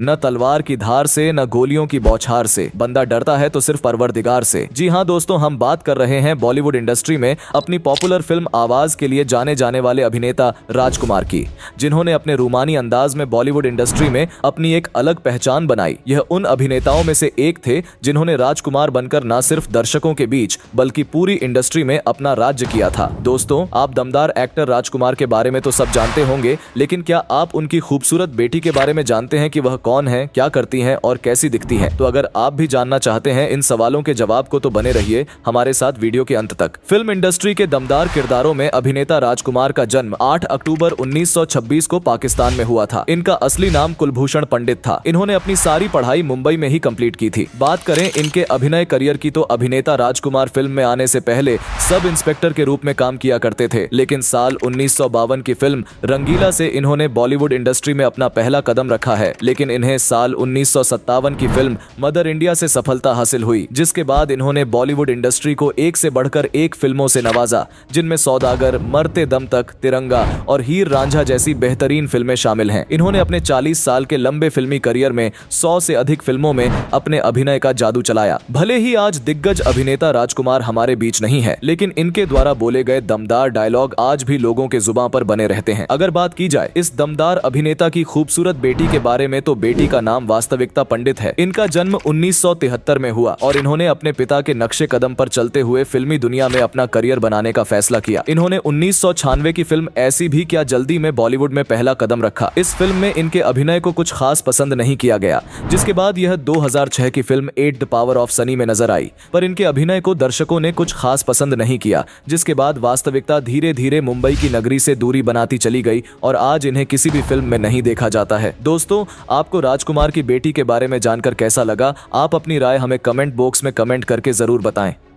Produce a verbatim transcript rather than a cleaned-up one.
न तलवार की धार से, न गोलियों की बौछार से, बंदा डरता है तो सिर्फ परवरदिगार से। जी हाँ दोस्तों, हम बात कर रहे हैं बॉलीवुड इंडस्ट्री में अपनी पॉपुलर फिल्म आवाज के लिए जाने जाने वाले अभिनेता राजकुमार की, जिन्होंने अपने रूमानी अंदाज में बॉलीवुड इंडस्ट्री में अपनी एक अलग पहचान बनाई। यह उन अभिनेताओं में से एक थे जिन्होंने राजकुमार बनकर न सिर्फ दर्शकों के बीच बल्कि पूरी इंडस्ट्री में अपना राज्य किया था। दोस्तों, आप दमदार एक्टर राजकुमार के बारे में तो सब जानते होंगे, लेकिन क्या आप उनकी खूबसूरत बेटी के बारे में जानते हैं कि वह कौन है, क्या करती हैं और कैसी दिखती हैं? तो अगर आप भी जानना चाहते हैं इन सवालों के जवाब को, तो बने रहिए हमारे साथ वीडियो के अंत तक। फिल्म इंडस्ट्री के दमदार किरदारों में अभिनेता राजकुमार का जन्म आठ अक्टूबर उन्नीस सौ छब्बीस को पाकिस्तान में हुआ था। इनका असली नाम कुलभूषण पंडित था। इन्होंने अपनी सारी पढ़ाई मुंबई में ही कंप्लीट की थी। बात करें इनके अभिनय करियर की, तो अभिनेता राजकुमार फिल्म में आने से पहले सब इंस्पेक्टर के रूप में काम किया करते थे, लेकिन साल उन्नीस सौ बावन की फिल्म रंगीला से इन्होंने बॉलीवुड इंडस्ट्री में अपना पहला कदम रखा है। लेकिन इन्हें साल उन्नीस सौ सत्तावन की फिल्म मदर इंडिया से सफलता हासिल हुई, जिसके बाद इन्होंने बॉलीवुड इंडस्ट्री को एक से बढ़कर एक फिल्मों से नवाजा, जिनमें सौदागर, मरते दम तक, तिरंगा और हीर रांझा जैसी बेहतरीन फिल्में शामिल हैं। इन्होंने अपने चालीस साल के लंबे फिल्मी करियर में सौ से अधिक फिल्मों में अपने अभिनय का जादू चलाया। भले ही आज दिग्गज अभिनेता राजकुमार हमारे बीच नहीं है, लेकिन इनके द्वारा बोले गए दमदार डायलॉग आज भी लोगों के जुबान पर बने रहते हैं। अगर बात की जाए इस दमदार अभिनेता की खूबसूरत बेटी के बारे में, तो बेटी का नाम वास्तविकता पंडित है। इनका जन्म उन्नीस सौ तिहत्तर में हुआ और इन्होंने अपने पिता के नक्शे कदम पर चलते हुए फिल्मी दुनिया में अपना करियर बनाने का फैसला किया। इन्होंने उन्नीस सौ छियानवे की फिल्म ऐसी भी क्या जल्दी में बॉलीवुड में पहला कदम रखा। इस फिल्म में इनके अभिनय को कुछ खास पसंद नहीं किया गया, जिसके बाद यह दो हज़ार छह की film eight power of Sunny में नजर आई, पर इनके अभिनय को दर्शकों ने कुछ खास पसंद नहीं किया, जिसके बाद वास्तविकता धीरे धीरे मुंबई की नगरी से दूरी बनाती चली गई और आज इन्हें किसी भी फिल्म में नहीं देखा जाता है। दोस्तों, आपको राजकुमार की बेटी के बारे में जानकर कैसा लगा? आप अपनी राय हमें कमेंट बॉक्स में कमेंट करके जरूर बताएं।